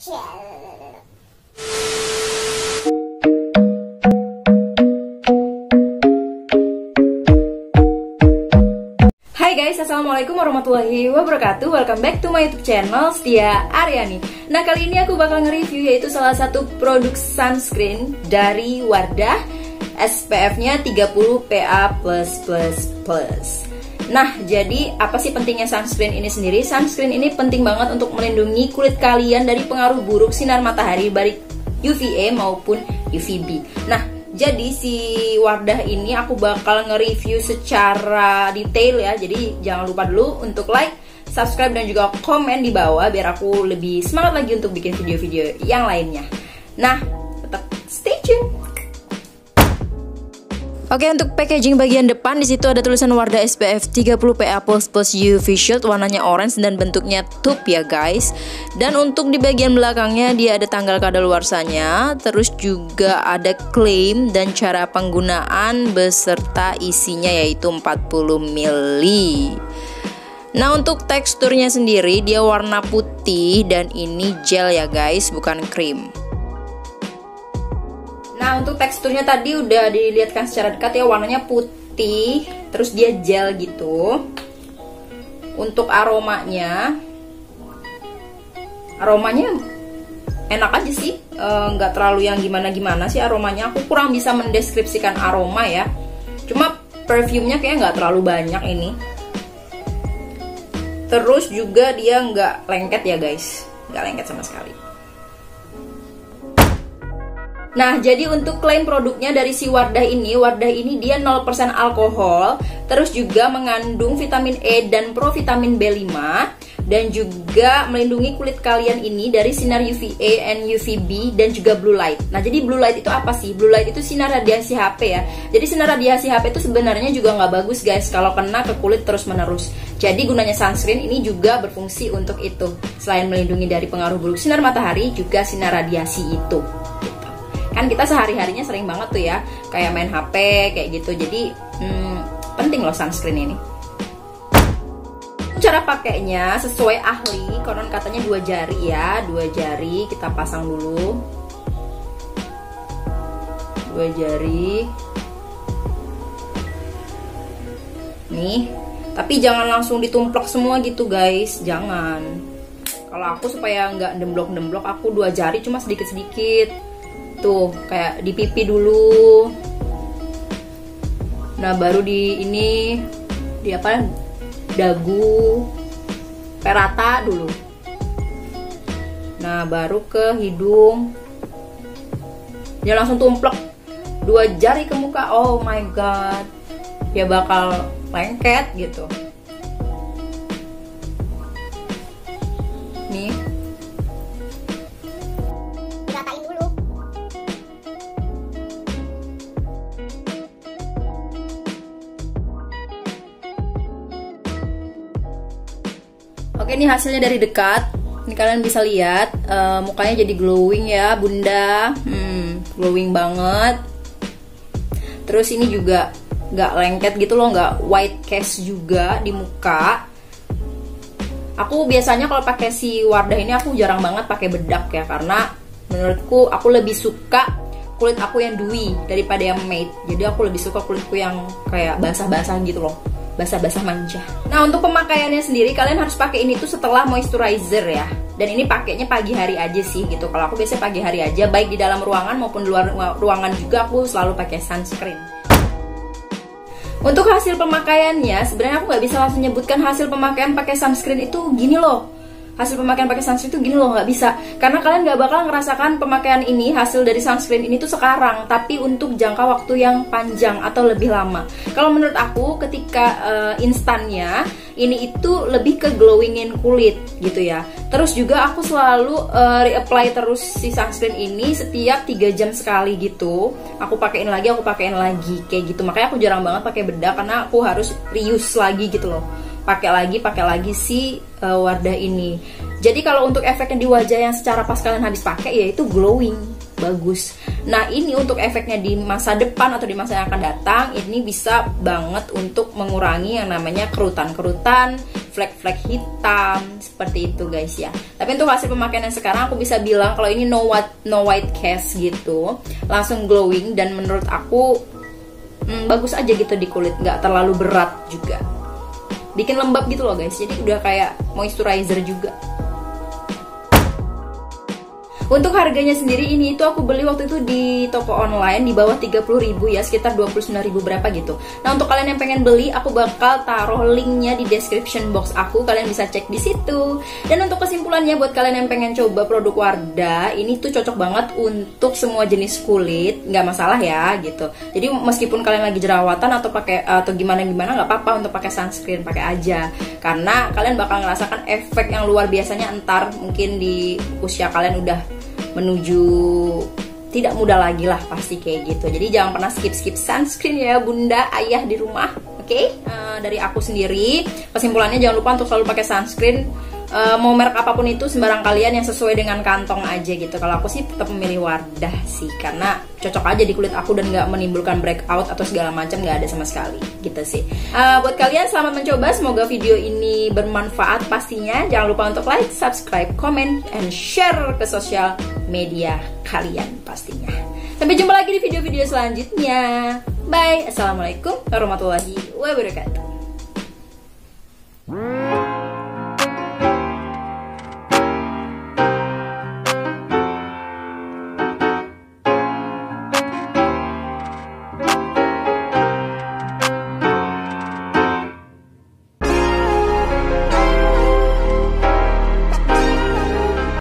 Shield. Hai guys, assalamualaikum warahmatullahi wabarakatuh. Welcome back to my YouTube channel Setia Ariani. Nah, kali ini aku bakal nge-review yaitu salah satu produk sunscreen dari Wardah, SPF-nya 30 PA+++. Nah, jadi apa sih pentingnya sunscreen ini sendiri? Sunscreen ini penting banget untuk melindungi kulit kalian dari pengaruh buruk sinar matahari baik UVA maupun UVB. Nah, jadi si Wardah ini aku bakal nge-review secara detail ya. Jadi jangan lupa dulu untuk like, subscribe, dan juga komen di bawah biar aku lebih semangat lagi untuk bikin video-video yang lainnya. Nah, tetap stay tune. Oke, untuk packaging bagian depan di situ ada tulisan Wardah SPF 30 PA++ UV Shield, warnanya orange dan bentuknya tube ya guys. Dan untuk di bagian belakangnya dia ada tanggal kadaluarsanya, terus juga ada klaim dan cara penggunaan beserta isinya yaitu 40 ml. Nah, untuk teksturnya sendiri dia warna putih dan ini gel ya guys, bukan krim. Nah, untuk teksturnya tadi udah dilihatkan secara dekat ya, warnanya putih, terus dia gel gitu. Untuk aromanya, aromanya enak aja sih, nggak terlalu yang gimana-gimana sih aromanya. Aku kurang bisa mendeskripsikan aroma ya, cuma perfumenya kayaknya nggak terlalu banyak ini. Terus juga dia nggak lengket ya guys, nggak lengket sama sekali. Nah, jadi untuk klaim produknya dari si Wardah ini dia 0% alkohol, terus juga mengandung vitamin E dan provitamin B5, dan juga melindungi kulit kalian ini dari sinar UVA and UVB dan juga blue light. Nah, jadi blue light itu apa sih? Blue light itu sinar radiasi HP ya. Jadi sinar radiasi HP itu sebenarnya juga nggak bagus guys kalau kena ke kulit terus-menerus. Jadi gunanya sunscreen ini juga berfungsi untuk itu. Selain melindungi dari pengaruh buruk sinar matahari, juga sinar radiasi itu. Kan kita sehari-harinya sering banget tuh ya, kayak main HP kayak gitu. Jadi penting loh sunscreen ini. Cara pakainya sesuai ahli, konon katanya 2 jari ya. 2 jari kita pasang dulu. 2 jari. Nih, tapi jangan langsung ditumplok semua gitu guys, jangan. Kalau aku supaya nggak demblok-demblok, aku 2 jari cuma sedikit-sedikit. Tuh, kayak di pipi dulu. Nah, baru di ini, di apa, dagu, perata dulu. Nah, baru ke hidung. Dia langsung tumplek 2 jari ke muka. Oh my god, dia bakal lengket gitu. Nih, oke, ini hasilnya dari dekat. Ini kalian bisa lihat mukanya jadi glowing ya, bunda. Glowing banget. Terus ini juga nggak lengket gitu loh, nggak white cast juga di muka. Aku biasanya kalau pakai si Wardah ini aku jarang banget pakai bedak ya, karena menurutku aku lebih suka kulit aku yang dewy daripada yang matte. Jadi aku lebih suka kulitku yang kayak basah-basah gitu loh, basah-basah manja. Nah, untuk pemakaiannya sendiri kalian harus pakai ini tuh setelah moisturizer ya. Dan ini pakainya pagi hari aja sih gitu. Kalau aku biasanya pagi hari aja, baik di dalam ruangan maupun di luar ruangan juga aku selalu pakai sunscreen. Untuk hasil pemakaiannya, sebenarnya aku nggak bisa langsung nyebutkan hasil pemakaian pakai sunscreen itu gini loh. Hasil pemakaian pakai sunscreen itu gini loh, nggak bisa. Karena kalian nggak bakal ngerasakan pemakaian ini, hasil dari sunscreen ini tuh sekarang, tapi untuk jangka waktu yang panjang atau lebih lama. Kalau menurut aku ketika instannya ini itu lebih ke glowingin kulit gitu ya. Terus juga aku selalu reapply terus si sunscreen ini setiap 3 jam sekali gitu. Aku pakein lagi kayak gitu. Makanya aku jarang banget pakai bedak karena aku harus reuse lagi gitu loh. Pakai lagi si Wardah ini. Jadi kalau untuk efeknya di wajah yang secara pas kalian habis pakai, yaitu glowing, bagus. Nah, ini untuk efeknya di masa depan atau di masa yang akan datang, ini bisa banget untuk mengurangi yang namanya kerutan-kerutan, flek-flek hitam, seperti itu guys ya. Tapi untuk hasil pemakaian yang sekarang, aku bisa bilang kalau ini no white cast gitu, langsung glowing, dan menurut aku bagus aja gitu di kulit, nggak terlalu berat juga, bikin lembab gitu loh guys, jadi udah kayak moisturizer juga. Untuk harganya sendiri, ini itu aku beli waktu itu di toko online di bawah 30.000 ya, sekitar 29.000 berapa gitu. Nah, untuk kalian yang pengen beli, aku bakal taruh linknya di description box aku, kalian bisa cek di situ. Dan untuk kesimpulannya, buat kalian yang pengen coba produk Wardah, ini tuh cocok banget untuk semua jenis kulit, nggak masalah ya gitu. Jadi meskipun kalian lagi jerawatan atau pakai atau gimana nggak apa-apa untuk pakai sunscreen, pakai aja. Karena kalian bakal ngerasakan efek yang luar biasanya entar mungkin di usia kalian udah menuju tidak muda lagi lah, pasti kayak gitu. Jadi jangan pernah skip-skip sunscreen ya bunda, ayah di rumah. Oke? Dari aku sendiri, kesimpulannya jangan lupa untuk selalu pakai sunscreen, mau merek apapun itu, sembarang kalian, yang sesuai dengan kantong aja gitu. Kalau aku sih tetap memilih Wardah sih, karena cocok aja di kulit aku dan gak menimbulkan breakout atau segala macam, gak ada sama sekali gitu sih. Buat kalian, selamat mencoba, semoga video ini bermanfaat pastinya. Jangan lupa untuk like, subscribe, comment, and share ke sosial media kalian pastinya. Sampai jumpa lagi di video-video selanjutnya. Bye. Assalamualaikum warahmatullahi wabarakatuh.